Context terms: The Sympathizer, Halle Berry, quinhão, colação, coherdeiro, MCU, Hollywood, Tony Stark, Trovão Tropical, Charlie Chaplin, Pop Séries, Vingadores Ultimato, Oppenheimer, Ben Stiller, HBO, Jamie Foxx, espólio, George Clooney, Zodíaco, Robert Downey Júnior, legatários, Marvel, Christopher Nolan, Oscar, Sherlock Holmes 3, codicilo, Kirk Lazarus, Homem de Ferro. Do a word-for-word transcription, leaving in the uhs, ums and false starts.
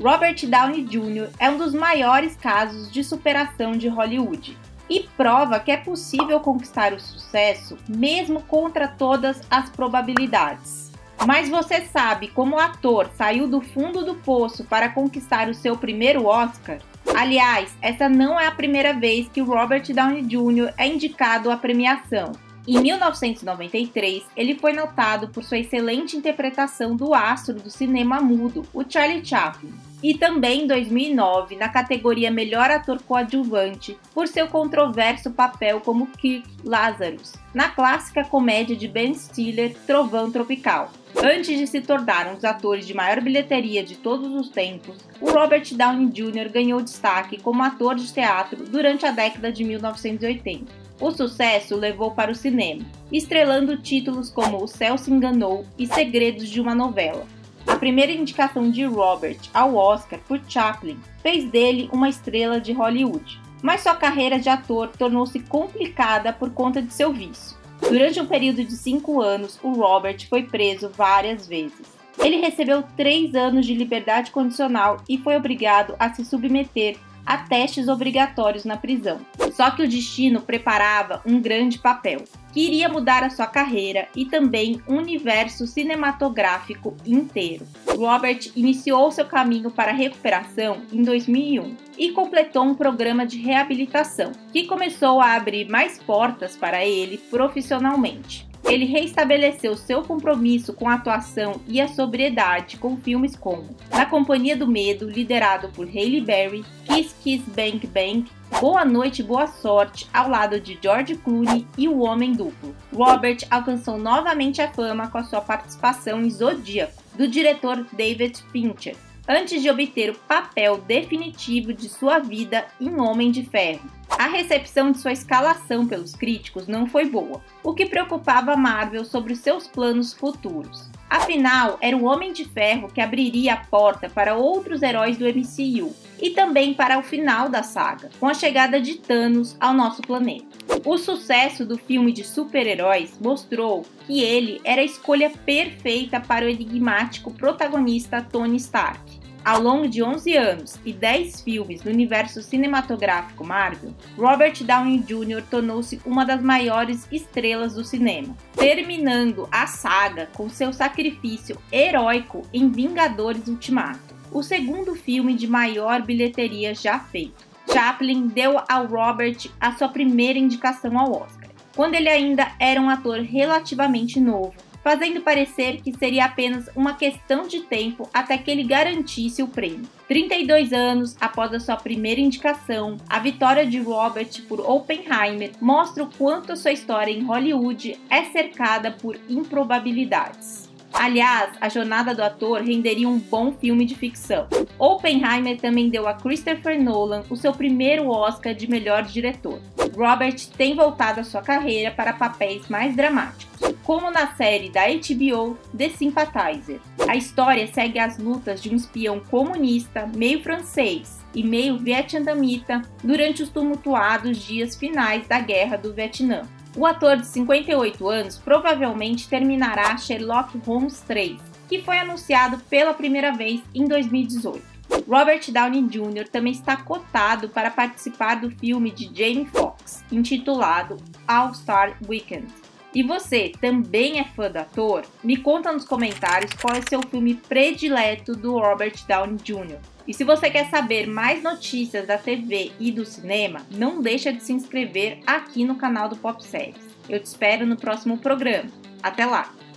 Robert Downey Júnior é um dos maiores casos de superação de Hollywood e prova que é possível conquistar o sucesso mesmo contra todas as probabilidades. Mas você sabe como o ator saiu do fundo do poço para conquistar o seu primeiro Oscar? Aliás, essa não é a primeira vez que Robert Downey Júnior é indicado à premiação. Em mil novecentos e noventa e três, ele foi notado por sua excelente interpretação do astro do cinema mudo, o Charlie Chaplin, e também em dois mil e nove, na categoria Melhor Ator Coadjuvante, por seu controverso papel como Kirk Lazarus, na clássica comédia de Ben Stiller, Trovão Tropical. Antes de se tornar um dos atores de maior bilheteria de todos os tempos, o Robert Downey Júnior ganhou destaque como ator de teatro durante a década de mil novecentos e oitenta. O sucesso o levou para o cinema, estrelando títulos como O Céu Se Enganou e Segredos de uma Novela. A primeira indicação de Robert ao Oscar por Chaplin fez dele uma estrela de Hollywood, mas sua carreira de ator tornou-se complicada por conta de seu vício. Durante um período de cinco anos, o Robert foi preso várias vezes. Ele recebeu três anos de liberdade condicional e foi obrigado a se submeter a testes obrigatórios na prisão. Só que o destino preparava um grande papel, que iria mudar a sua carreira e também o universo cinematográfico inteiro. Robert iniciou seu caminho para a recuperação em dois mil e um e completou um programa de reabilitação, que começou a abrir mais portas para ele profissionalmente. Ele reestabeleceu seu compromisso com a atuação e a sobriedade com filmes como Na Companhia do Medo, liderado por Halle Berry, Kiss Kiss Bang Bang, Boa Noite Boa Sorte, ao lado de George Clooney e O Homem Duplo. Robert alcançou novamente a fama com a sua participação em Zodíaco, do diretor David Fincher, antes de obter o papel definitivo de sua vida em Homem de Ferro. A recepção de sua escalação pelos críticos não foi boa, o que preocupava a Marvel sobre seus planos futuros. Afinal, era o Homem de Ferro que abriria a porta para outros heróis do M C U e também para o final da saga, com a chegada de Thanos ao nosso planeta. O sucesso do filme de super-heróis mostrou que ele era a escolha perfeita para o enigmático protagonista Tony Stark. Ao longo de onze anos e dez filmes no universo cinematográfico Marvel, Robert Downey Júnior tornou-se uma das maiores estrelas do cinema, terminando a saga com seu sacrifício heróico em Vingadores Ultimato, o segundo filme de maior bilheteria já feito. Chaplin deu ao Robert a sua primeira indicação ao Oscar, quando ele ainda era um ator relativamente novo, fazendo parecer que seria apenas uma questão de tempo até que ele garantisse o prêmio. trinta e dois anos após a sua primeira indicação, a vitória de Robert por Oppenheimer mostra o quanto a sua história em Hollywood é cercada por improbabilidades. Aliás, a jornada do ator renderia um bom filme de ficção. Oppenheimer também deu a Christopher Nolan o seu primeiro Oscar de melhor diretor. Robert tem voltado a sua carreira para papéis mais dramáticos, como na série da H B O, The Sympathizer. A história segue as lutas de um espião comunista, meio francês e meio vietnamita, durante os tumultuados dias finais da Guerra do Vietnã. O ator de cinquenta e oito anos provavelmente terminará Sherlock Holmes três, que foi anunciado pela primeira vez em dois mil e dezoito. Robert Downey Júnior também está cotado para participar do filme de Jamie Foxx, intitulado All-Star Weekend. E você também é fã do ator? Me conta nos comentários qual é seu filme predileto do Robert Downey Júnior E se você quer saber mais notícias da T V e do cinema, não deixa de se inscrever aqui no canal do Pop Séries. Eu te espero no próximo programa. Até lá!